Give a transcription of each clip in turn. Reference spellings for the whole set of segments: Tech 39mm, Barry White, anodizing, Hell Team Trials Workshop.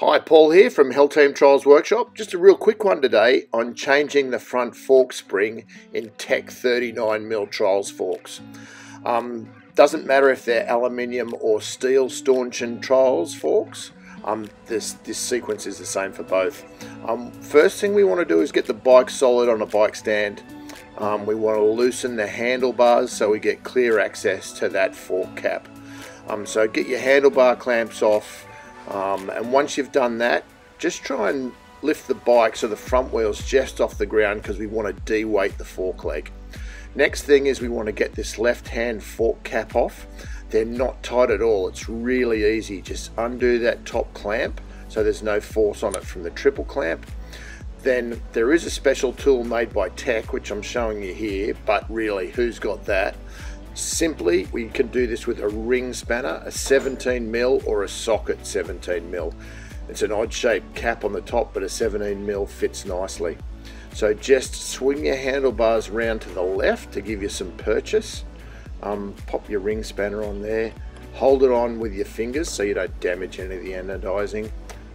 Hi, Paul here from Hell Team Trials Workshop. Just a real quick one today on changing the front fork spring in Tech 39mm trials forks. Doesn't matter if they're aluminium or steel staunch and trials forks. This sequence is the same for both. First thing we want to do is get the bike solid on a bike stand. We want to loosen the handlebars so we get clear access to that fork cap. So get your handlebar clamps off. And once you've done that, just try and lift the bike so the front wheel's just off the ground, because we want to de-weight the fork leg. Next thing is we want to get this left hand fork cap off. They're not tight at all, it's really easy. Just undo that top clamp so there's no force on it from the triple clamp. Then there is a special tool made by Tech, which I'm showing you here, but really, who's got that? Simply, we can do this with a ring spanner, a 17mm or a socket 17mm. It's an odd shaped cap on the top, but a 17mm fits nicely. So just swing your handlebars round to the left to give you some purchase. Pop your ring spanner on there, hold it on with your fingers so you don't damage any of the anodizing,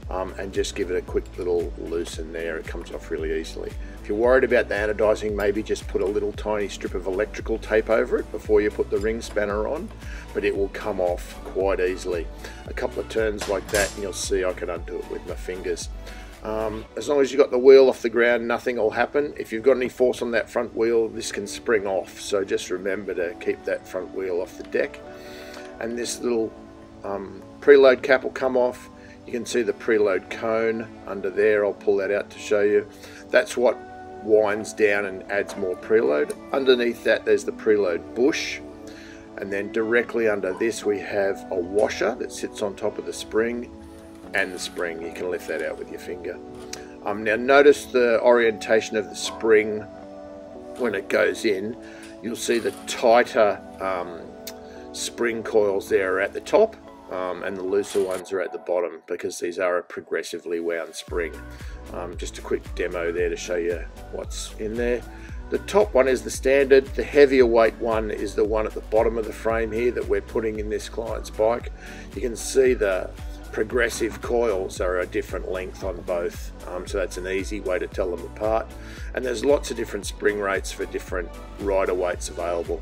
and just give it a quick little loosen there. It comes off really easily. If you're worried about the anodizing, maybe just put a little tiny strip of electrical tape over it before you put the ring spanner on, but it will come off quite easily. A couple of turns like that and you'll see I can undo it with my fingers. As long as you've got the wheel off the ground, nothing will happen. If you've got any force on that front wheel, this can spring off, so just remember to keep that front wheel off the deck. And this little preload cap will come off. You can see the preload cone under there. I'll pull that out to show you. That's what winds down and adds more preload. Underneath that there's the preload bush, and then directly under this we have a washer that sits on top of the spring, and the spring, you can lift that out with your finger. Now notice the orientation of the spring when it goes in. You'll see the tighter spring coils there are at the top, and the looser ones are at the bottom, because these are a progressively wound spring. Just a quick demo there to show you what's in there. The top one is the standard, the heavier weight one is the one at the bottom of the frame here that we're putting in this client's bike. You can see the progressive coils are a different length on both, so that's an easy way to tell them apart. And there's lots of different spring rates for different rider weights available.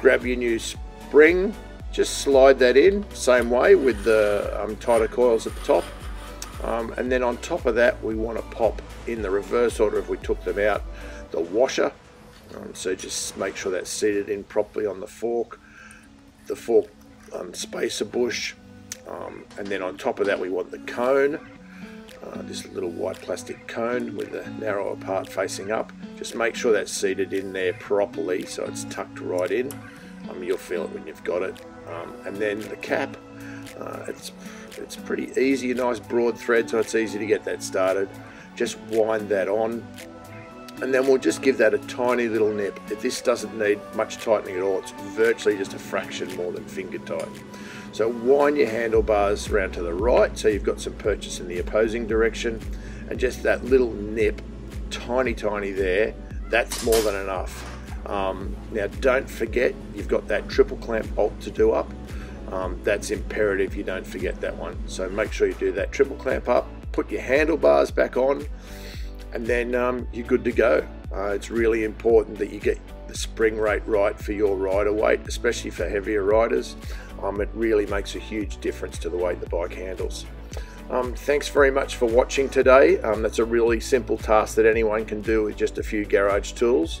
Grab your new spring, just slide that in, same way with the tighter coils at the top. And then on top of that, we want to pop, in the reverse order if we took them out, the washer. So just make sure that's seated in properly on the fork spacer bush. And then on top of that, we want the cone, this little white plastic cone with the narrower part facing up. Just make sure that's seated in there properly so it's tucked right in. You'll feel it when you've got it. And then the cap, it's pretty easy, a nice broad thread, so it's easy to get that started. Just wind that on, and then we'll just give that a tiny little nip. This doesn't need much tightening at all, it's virtually just a fraction more than finger tight. So wind your handlebars round to the right so you've got some purchase in the opposing direction, and just that little nip, tiny there, that's more than enough. Now don't forget you've got that triple clamp bolt to do up. That's imperative you don't forget that one. So make sure you do that triple clamp up, put your handlebars back on, and then you're good to go. It's really important that you get the spring rate right for your rider weight, especially for heavier riders. It really makes a huge difference to the weight the bike handles. Thanks very much for watching today. That's a really simple task that anyone can do with just a few garage tools,